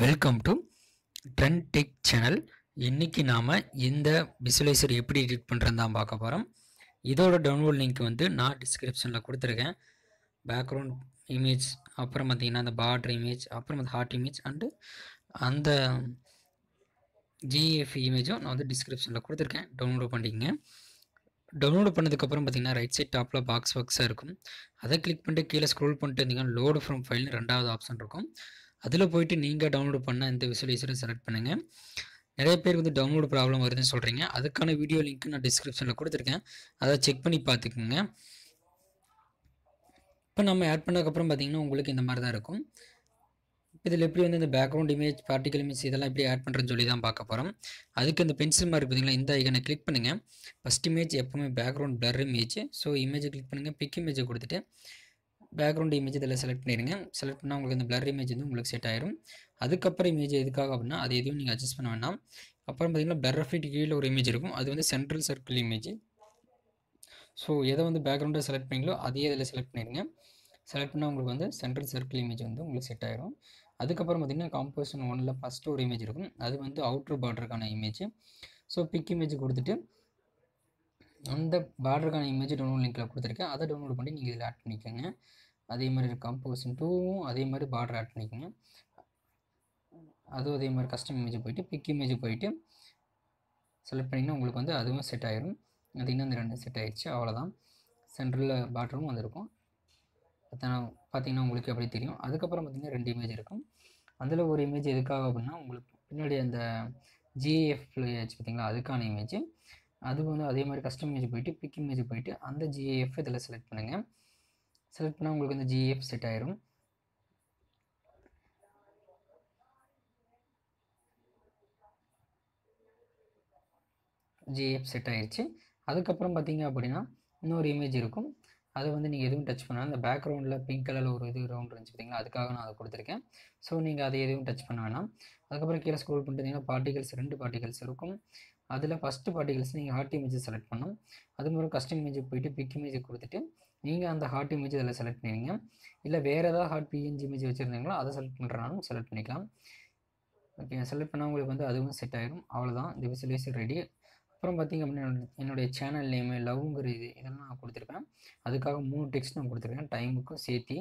Welcome to trend tech channel. இன்னைக்கு நாம இந்த விசுவலைசர் எப்படி எடிட் பண்றேன்னு தான் பார்க்க போறோம். இதோட டவுன்லோட் லிங்க் வந்து நான் டிஸ்கிரிப்ஷன்ல கொடுத்துருக்கேன். பேக்ரவுண்ட் இமேஜ், அப்புறம் பார்த்தீங்கன்னா அந்த பார்டர் இமேஜ், அப்புறம் அந்த ஹார்ட் இமேஜ் அண்டு அந்த ஜிஎஃப்இ இமேஜும் நான் வந்து டிஸ்கிரிப்ஷனில் கொடுத்துருக்கேன். டவுன்லோட் பண்ணிக்கங்க. டவுன்லோடு பண்ணதுக்கப்புறம் பார்த்தீங்கன்னா ரைட் சைட் டாப்பில் பாக்ஸாக இருக்கும். அதை கிளிக் பண்ணிட்டு கீழே ஸ்க்ரோல் பண்ணிட்டு இருந்தீங்கன்னா லோடு ஃப்ரம் ஃபைல்னு ரெண்டாவது ஆப்ஷன் இருக்கும். அதில் போயிட்டு நீங்கள் டவுன்லோடு பண்ண இந்த விசுவலைசரை செலக்ட் பண்ணுங்கள். நிறைய பேர் வந்து டவுன்லோடு ப்ராப்ளம் வருதுன்னு சொல்கிறீங்க. அதுக்கான வீடியோ லிங்க் நான் டிஸ்கிரிப்ஷனில் கொடுத்துருக்கேன், அதை செக் பண்ணி பார்த்துக்குங்க. இப்போ நம்ம ஆட் பண்ணதுக்கப்புறம் பார்த்தீங்கன்னா உங்களுக்கு இந்த மாதிரி தான் இருக்கும். இதில் எப்படி வந்து இந்த பேக்ரவுண்ட் இமேஜ், பார்ட்டிகல் இமேஜ் இதெல்லாம் எப்படி ஆட் பண்ணுறேன்னு சொல்லி தான் பார்க்க போகிறோம். அதுக்கு இந்த பென்சில் மாதிரி பார்த்தீங்கன்னா இந்த ஐக்கனை கிளிக் பண்ணுங்கள். ஃபஸ்ட் இமேஜ் எப்போவுமே பேக்ரவுண்ட் பிளர் இமேஜ், ஸோ இமேஜை கிளிக் பண்ணுங்கள். பிக் இமேஜை கொடுத்துட்டு பேக்ரவுண்ட் இமேஜ் இதில் செலக்ட் பண்ணிடுங்க. செலக்ட் பண்ணால் உங்களுக்கு இந்த பிளர் இமேஜ் வந்து உங்களுக்கு செட் ஆயிரும். அதுக்கப்புறம் இமேஜ் எதுக்காக அப்படின்னா அது எதுவும் நீங்கள் அட்ஜஸ்ட் பண்ண வேண்டாம். அப்புறம் பார்த்தீங்கன்னா பிளர் ஃபிட் கீழே ஒரு இமேஜ் இருக்கும், அது வந்து சென்ட்ரல் சர்க்கிள் இமேஜ். ஸோ எதை வந்து பேக்ரவுண்டை செலக்ட் பண்ணிங்களோ அதையே இதில் செலக்ட் பண்ணிடுங்க. செலக்ட் பண்ணால் உங்களுக்கு வந்து சென்ட்ரல் சர்க்கிள் இமேஜ் வந்து உங்களுக்கு செட் ஆயிரும். அதுக்கப்புறம் பார்த்தீங்கன்னா காம்போசிஷன் 1ல் ஃபஸ்ட்டு ஒரு இமேஜ் இருக்கும், அது வந்து அவுட்ரு பார்டருக்கான இமேஜ். ஸோ பிக் இமேஜ் கொடுத்துட்டு அந்த பார்டருக்கான இமேஜ் டவுன்லோட் லிங்கில் கொடுத்துருக்கேன், அதை டவுன்லோட் பண்ணி நீங்கள் இதில் ஆட் பண்ணிக்கோங்க. அதே மாதிரி காம்போசிஷன் 2வும் அதே மாதிரி பார்டர் ஆட் பண்ணிக்கோங்க. அதுவும் அதே மாதிரி கஸ்டம் இமேஜ் போயிட்டு பிக் இமேஜ் போயிட்டு செலக்ட் பண்ணிங்கன்னா உங்களுக்கு வந்து அதுவும் செட் ஆயிரும். பார்த்திங்கன்னா அந்த ரெண்டு செட் ஆயிடுச்சு, அவ்வளோதான். சென்ட்ரலில் பார்டரும் வந்துருக்கும், பார்த்தீங்கன்னா உங்களுக்கு எப்படி தெரியும். அதுக்கப்புறம் பார்த்திங்கன்னா ரெண்டு இமேஜ் இருக்கும். அதில் ஒரு இமேஜ் எதுக்காக அப்படின்னா உங்களுக்கு பின்னாடி அந்த ஜிஏஎஃப்ல ஆச்சு பார்த்திங்களா, அதுக்கான இமேஜ். அது வந்து அதே மாதிரி கஸ்டம் இமேஜ் போயிட்டு பிக் இமேஜ் போயிட்டு அந்த ஜிஏஎஃப் இதில் செலக்ட் பண்ணுங்கள். செலக்ட் பண்ணால் உங்களுக்கு அந்த ஜிஏஎஃப் செட் ஆயிரும். ஜிஏஎஃப் செட் ஆயிடுச்சு. அதுக்கப்புறம் பார்த்திங்க அப்படின்னா இன்னொரு இமேஜ் இருக்கும், அது வந்து நீங்கள் எதுவும் டச் பண்ணாலும் அந்த பேக்ரவுண்டில் பிங்க் கலரில் ஒரு இது ரவுண்ட் இருந்துச்சு பார்த்திங்களா, அதுக்காக நான் அதை கொடுத்துருக்கேன். ஸோ நீங்கள் அதை எதுவும் டச் பண்ண வேணாம். அதுக்கப்புறம் கீழே ஸ்க்ரோல் பண்ணிட்டீங்கன்னா பார்ட்டிகல்ஸ், ரெண்டு பார்ட்டிகல்ஸ் இருக்கும். அதில் ஃபஸ்ட்டு பார்ட்டிகல்ஸ் நீங்கள் ஹார்ட் இமேஜை செலக்ட் பண்ணணும். அதுமாதிரி கஸ்டம் இமேஜுக்கு போயிட்டு பிக் இமேஜை கொடுத்துட்டு நீங்கள் அந்த ஹார்ட் இமேஜ் அதில் செலக்ட் பண்ணிடுங்க. இல்லை வேறு ஏதாவது ஹார்ட் பிஎன்ஜி இமேஜ் வச்சுருந்தீங்களோ அதை செலக்ட் பண்ணுறனாலும் செலக்ட் பண்ணிக்கலாம். ஓகே, செலக்ட் பண்ணால் உங்களுக்கு வந்து அதுவும் செட் ஆயிடும். அவ்வளோதான், இந்த விசுவலைசர் ரெடி. அப்புறம் பார்த்திங்க அப்படின்னா என்னுடைய சேனல் நேமு லவ்ங்கிற இது இதெல்லாம் நான் கொடுத்துருக்கேன். அதுக்காக 3 டெக்ஸ்ட் நான் கொடுத்துருக்கேன் டைமுக்கும் சேர்த்தி.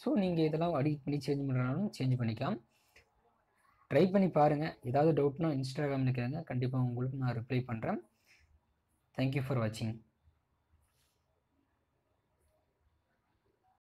ஸோ நீங்கள் இதெல்லாம் எடிட் பண்ணி சேஞ்ச் பண்ணுறனாலும் சேஞ்ச் பண்ணிக்கலாம். ட்ரை பண்ணி பாருங்கள். ஏதாவது டவுட்னா இன்ஸ்டாகிராமில் கேளுங்க, கண்டிப்பாக உங்களுக்கு நான் ரிப்ளை பண்ணுறேன். தேங்க்யூ ஃபார் வாட்சிங்.